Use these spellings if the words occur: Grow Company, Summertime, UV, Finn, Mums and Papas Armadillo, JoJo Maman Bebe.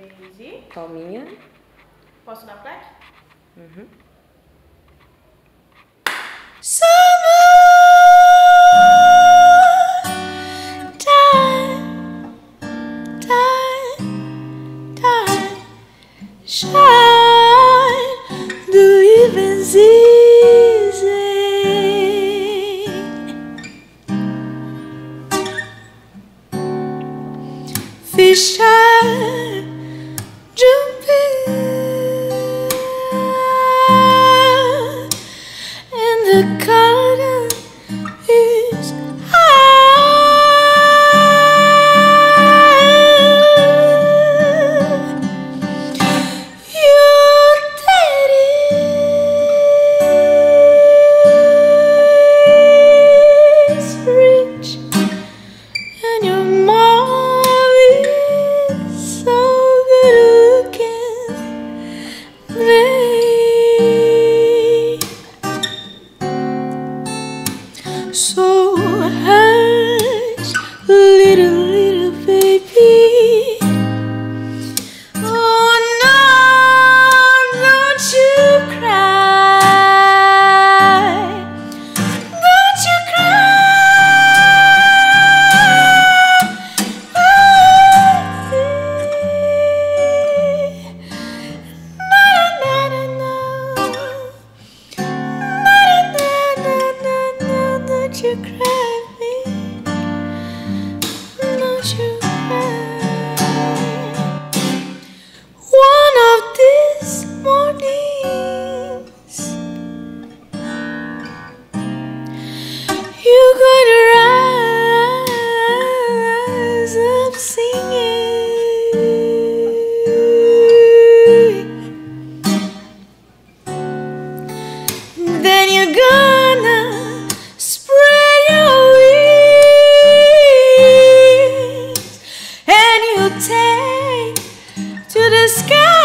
Easy. Palminha. Posso dar plaque? Uhum. Summertime, time, time, shine, the living's easy. Fish are jumping and the car. So hush, little baby. Oh no, don't you cry. Don't you cry, baby. You cry me, don't you cry. One of these mornings you're gonna rise up singing. Then you're gonna take to the sky.